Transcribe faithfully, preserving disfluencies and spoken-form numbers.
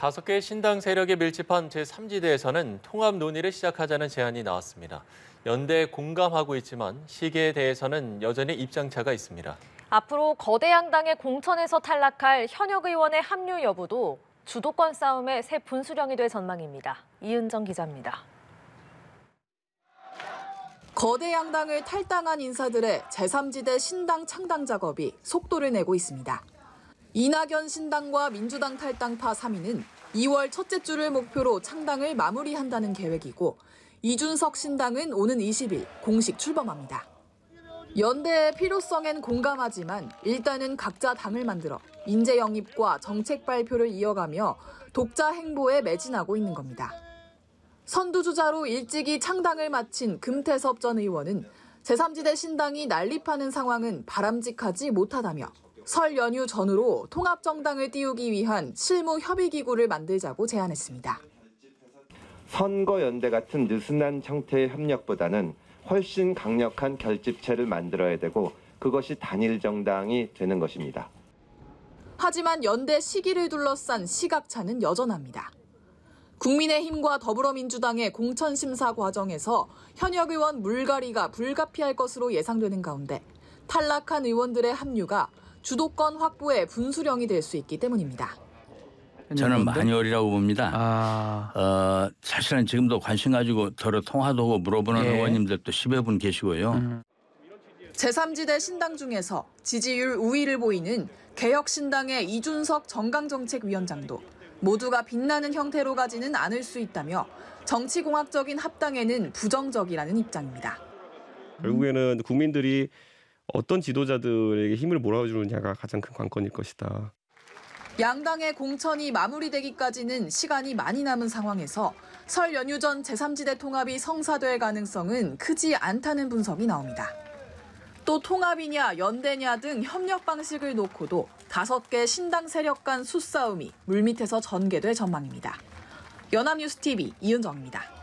다섯 개의 신당 세력에 밀집한 제삼 지대에서는 통합 논의를 시작하자는 제안이 나왔습니다. 연대에 공감하고 있지만 시기에 대해서는 여전히 입장차가 있습니다. 앞으로 거대 양당의 공천에서 탈락할 현역 의원의 합류 여부도 주도권 싸움의 새 분수령이 될 전망입니다. 이은정 기자입니다. 거대 양당을 탈당한 인사들의 제삼 지대 신당 창당 작업이 속도를 내고 있습니다. 이낙연 신당과 민주당 탈당파 삼 인은 이월 첫째 주를 목표로 창당을 마무리한다는 계획이고, 이준석 신당은 오는 이십일 공식 출범합니다. 연대의 필요성엔 공감하지만 일단은 각자 당을 만들어 인재 영입과 정책 발표를 이어가며 독자 행보에 매진하고 있는 겁니다. 선두주자로 일찍이 창당을 마친 금태섭 전 의원은 제삼 지대 신당이 난립하는 상황은 바람직하지 못하다며 설 연휴 전후로 통합정당을 띄우기 위한 실무 협의기구를 만들자고 제안했습니다. 선거연대 같은 느슨한 형태의 협력보다는 훨씬 강력한 결집체를 만들어야 되고, 그것이 단일 정당이 되는 것입니다. 하지만 연대 시기를 둘러싼 시각차는 여전합니다. 국민의힘과 더불어민주당의 공천심사 과정에서 현역 의원 물갈이가 불가피할 것으로 예상되는 가운데 탈락한 의원들의 합류가 주도권 확보의 분수령이 될 수 있기 때문입니다. 저는 많이 어리라고 봅니다. 아... 어, 사실은 지금도 관심 가지고 더러 통화도 하고 물어보는 네. 의원님들도 십여 분 계시고요. 음. 제삼 지대 신당 중에서 지지율 우위를 보이는 개혁신당의 이준석 정강정책위원장도 모두가 빛나는 형태로 가지는 않을 수 있다며 정치공학적인 합당에는 부정적이라는 입장입니다. 결국에는 국민들이 어떤 지도자들에게 힘을 몰아주느냐가 가장 큰 관건일 것이다. 양당의 공천이 마무리되기까지는 시간이 많이 남은 상황에서 설 연휴 전 제삼 지대 통합이 성사될 가능성은 크지 않다는 분석이 나옵니다. 또 통합이냐 연대냐 등 협력 방식을 놓고도 다섯 개 신당 세력 간 수싸움이 물밑에서 전개될 전망입니다. 연합뉴스티비 이은정입니다.